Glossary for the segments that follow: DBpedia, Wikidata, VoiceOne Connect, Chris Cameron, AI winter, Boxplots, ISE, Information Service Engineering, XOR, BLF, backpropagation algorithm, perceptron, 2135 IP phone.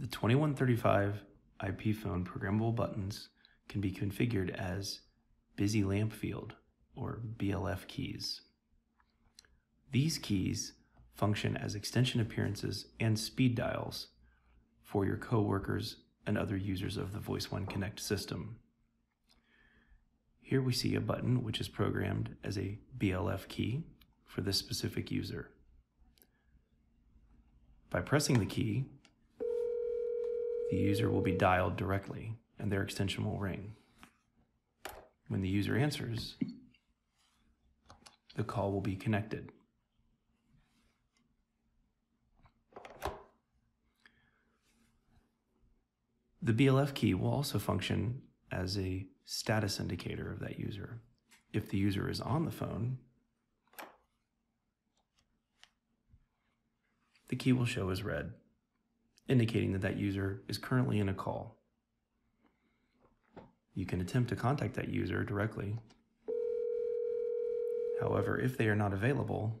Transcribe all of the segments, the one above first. The 2135 IP phone programmable buttons can be configured as busy lamp field or BLF keys. These keys function as extension appearances and speed dials for your coworkers and other users of the VoiceOne Connect system. Here we see a button which is programmed as a BLF key for this specific user. By pressing the key, the user will be dialed directly and their extension will ring. When the user answers, the call will be connected. The BLF key will also function as a status indicator of that user. If the user is on the phone, the key will show as red, indicating that that user is currently in a call. You can attempt to contact that user directly. However, if they are not available...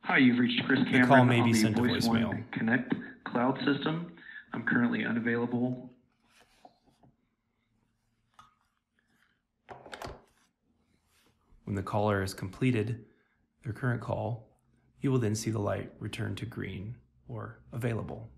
Hi, you've reached Chris Cameron. The call may be sent to VoiceOne Connect cloud system. I'm currently unavailable. When the caller has completed their current call, you will then see the light return to green or available.